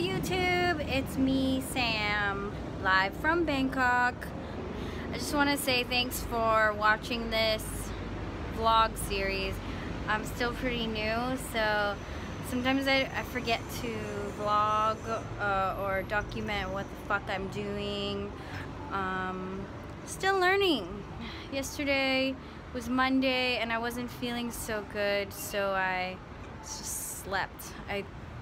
YouTube, it's me, Sam, live from Bangkok. I just want to say thanks for watching this vlog series. I'm still pretty new, so sometimes I forget to vlog or document what the fuck I'm doing. Still learning. Yesterday was Monday and I wasn't feeling so good, so I just slept.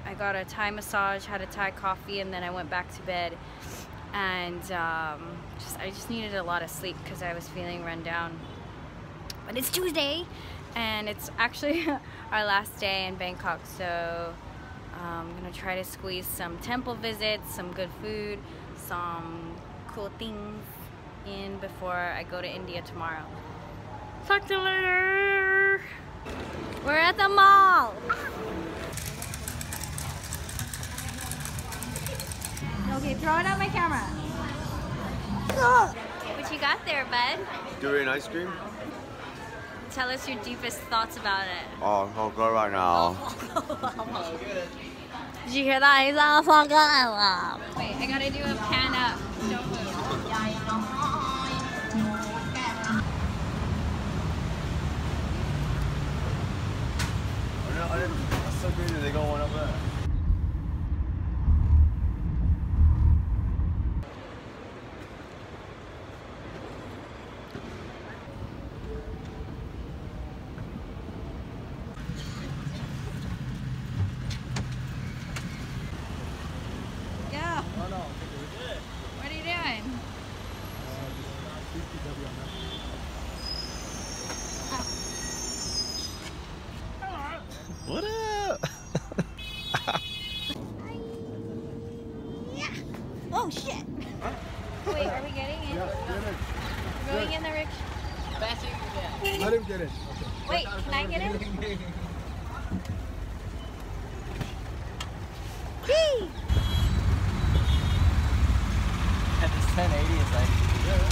I got a Thai massage, had a Thai coffee, and then I went back to bed. And I just needed a lot of sleep because I was feeling run down. But it's Tuesday, and it's actually our last day in Bangkok. So I'm gonna try to squeeze some temple visits, some good food, some cool things in before I go to India tomorrow. Talk to you later. We're at the mall. Okay, throw it on my camera. What you got there, bud? Durian ice cream. Tell us your deepest thoughts about it. Oh, so good right now. Did you hear that? Wait, I gotta do a pan up. Don't move. That's so great. They got one up there. What up? Yeah. Oh shit! Huh? Wait, are we getting in? Yeah, get in. We're going in the rickshaw. Faster you can get. Let him get in. Okay. Wait, can I get in? Hey! At this 1080 is like. Yeah,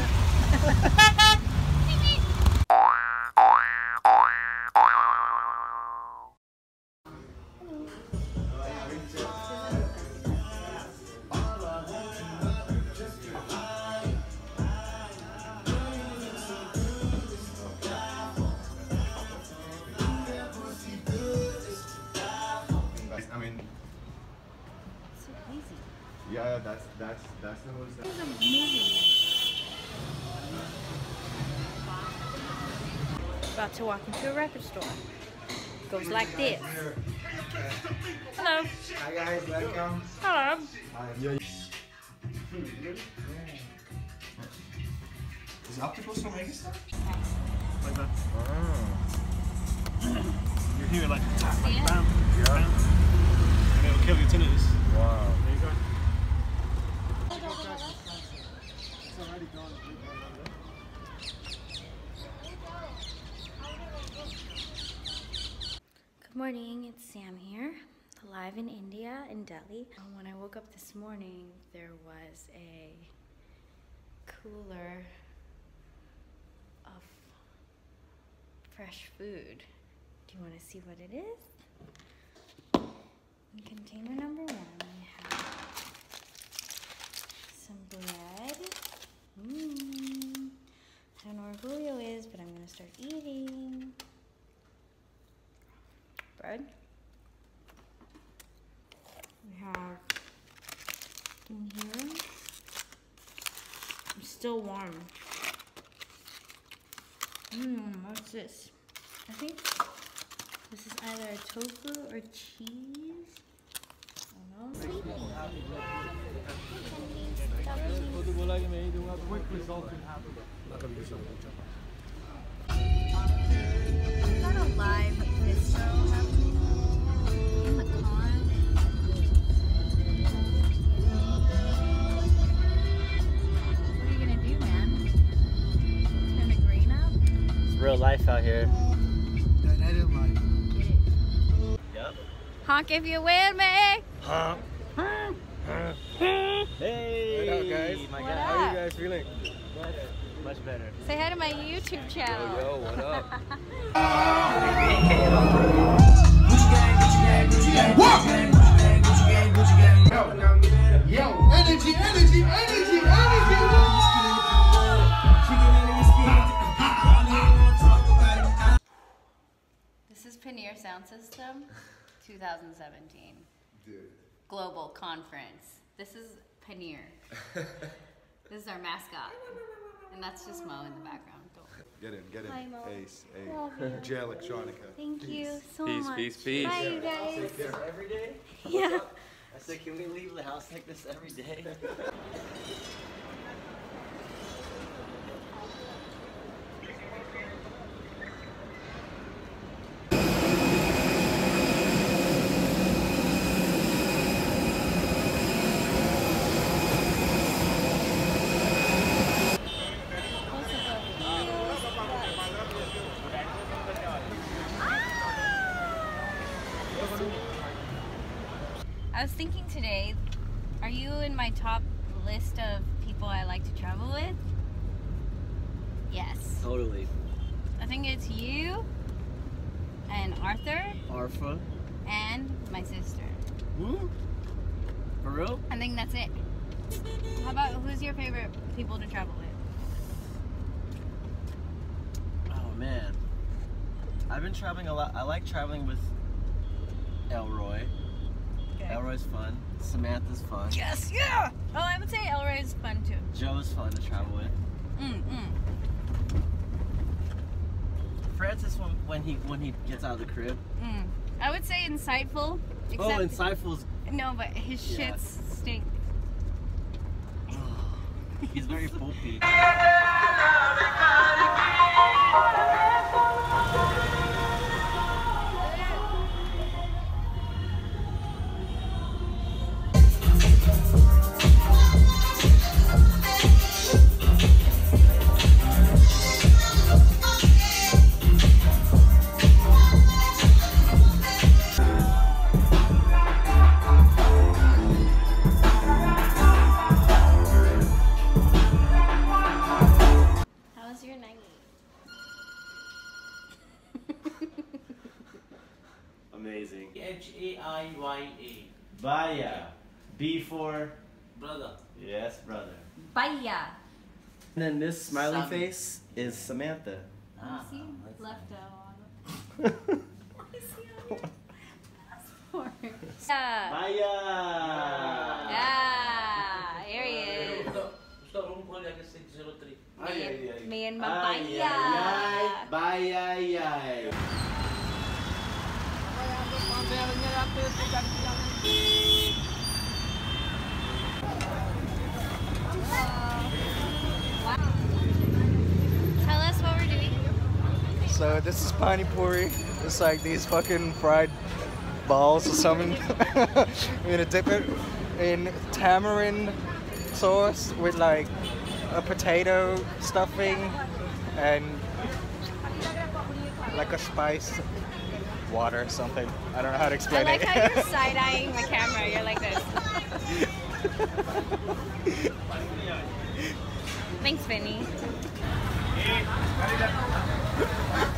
yeah, that's the whole thing. This is amazing. About to walk into a record store. Goes like this. Hello. Hi guys, welcome. Hello. Is Optical still making stuff? Like that. Oh. You're here like, bam, yeah. Bam. And it'll kill your tinnitus. Wow. There you go. Good morning, it's Sam here, live in India, in Delhi. When I woke up this morning, there was a cooler of fresh food. Do you want to see what it is? In container number one, we have some bread. I don't know where Julio is, but I'm gonna start eating. Bread. We have in here. It's still warm. What's this? I think this is either a tofu or cheese. I don't know. Quick result can happen. I'm gonna do something. I've got a live video happening in the car. What are you gonna do, man? Turn the green up? It's real life out here. That life. Yep. Honk if you with me! Honk. Honk. Hey! Hello guys. My God. How are you guys feeling? Much better. Say hi to my YouTube channel. Yo, what up? What? System, 2017. Dude. Global conference. This is Paneer. This is our mascot. And that's just Mo in the background. Get in, get in. Hi, Mo. Ace, Ace. Jay Electronica. Thank you so much. Peace, peace, peace. Bye, you guys. Take care. Every day? Yeah. I said, can we leave the house like this every day? I was thinking today, are you in my top list of people I like to travel with? Yes. Totally. I think it's you, and Arthur. Arfa. And my sister. Woo? For real? I think that's it. How about, who's your favorite people to travel with? Oh man. I've been traveling a lot. I like traveling with Elroy. Okay. Elroy's fun. Samantha's fun. Yes, yeah! Oh, I would say Elroy's fun too. Joe's fun to travel with. Francis, when he gets out of the crib. I would say insightful. Except insightful's... No, but his shits stink. He's very poopy. Amazing. H-A-I-Y-A. Baya. B for? Brother. Yes, brother. Baya. And then this smiley face is Samantha. See? Left out on the passport. Yeah. Baya. Yeah. Here he is. Me and my Baya. Baya. Tell us what we're doing. So this is pani puri. It's like these fucking fried balls or something. We're gonna dip it in tamarind sauce with like a potato stuffing and like a spice. Water or something. I don't know how to explain it. I like how you're side-eyeing the camera. You're like this. Thanks, Vinny.